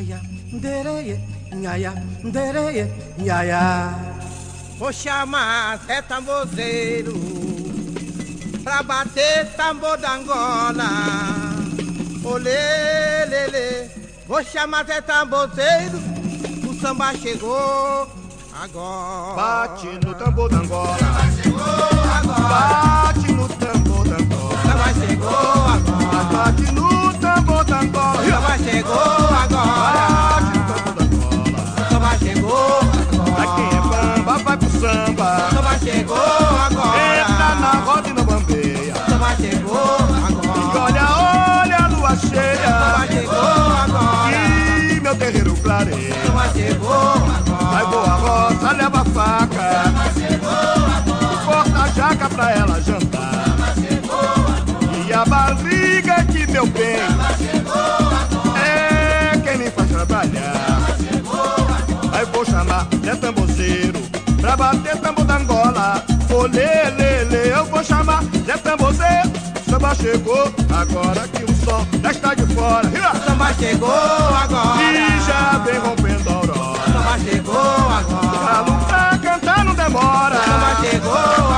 Nyaya, dereye, nyaya, dereye, nyaya. Vou chamar Zé Tamborzeiro pra bater tambor de Angola. Olê, lelê, vou chamar Zé Tamborzeiro, o samba chegou agora. Bate no tambor de Angola, o samba chegou agora. Bate no tambor de Angola, o samba chegou agora. Bate no tambor de Angola, o samba chegou agora. Bate no tambor de Angola, o samba chegou agora. Aqui é bamba, vai pro samba, o samba chegou agora. Entra na roda e não bambeia, o samba chegou agora. E olha a lua cheia, o samba chegou agora. E meu terreiro clareia, o samba chegou agora. Vai boa roça, leva faca, o samba chegou agora. Corta a jaca pra ela jantar, o samba chegou agora. E a barriga que meu bem, o samba chegou agora. É quem me faz trabalhar, o samba chegou agora. Aí vou chamar Zé Tamborzeiro pra bater tambor de Angola. Olê, lê, lê, eu vou chamar Zé Tamborzeiro. Samba chegou agora que o sol já está de fora. Samba chegou agora e já vem rompendo a aurora. Samba chegou agora, o galo pra cantar não demora. Samba chegou